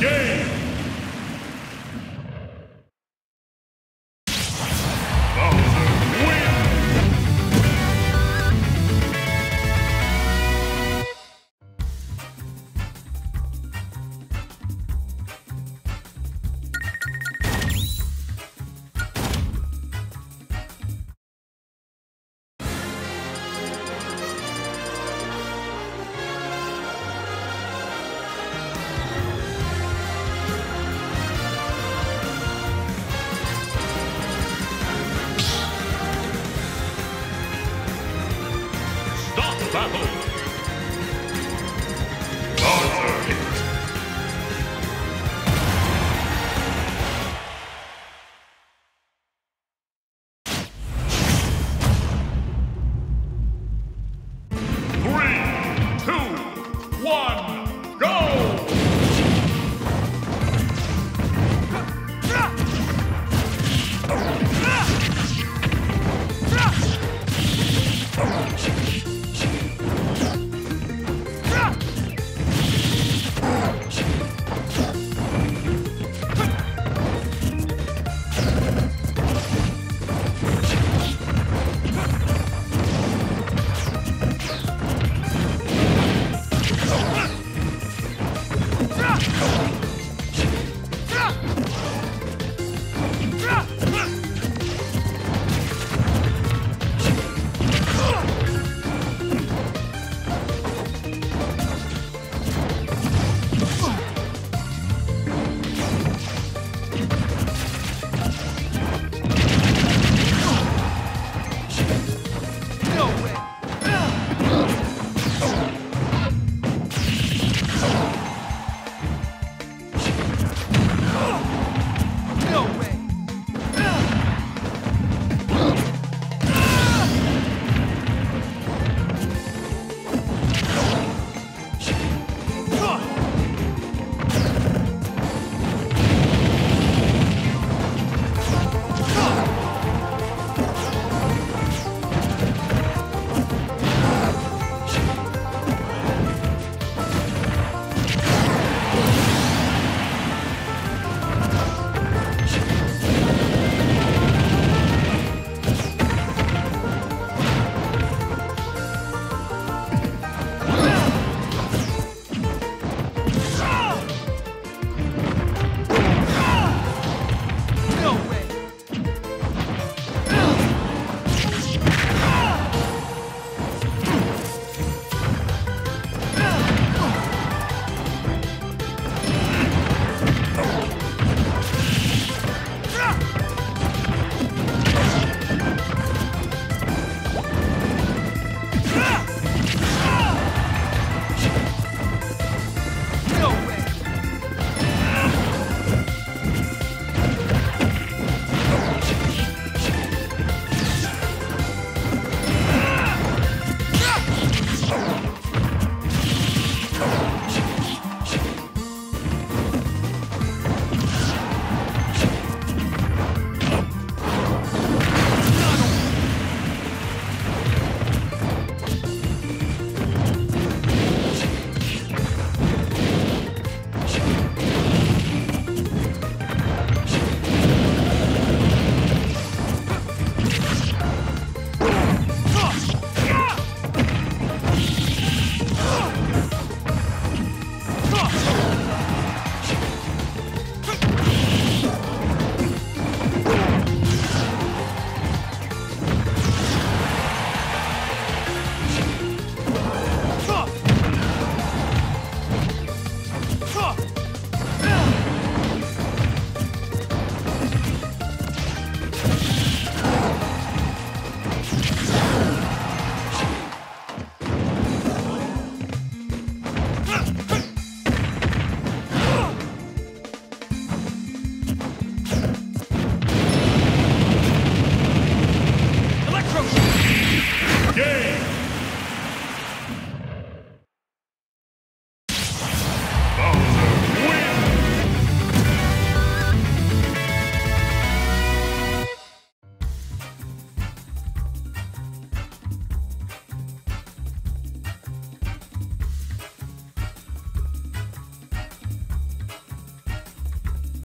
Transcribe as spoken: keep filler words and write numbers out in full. game.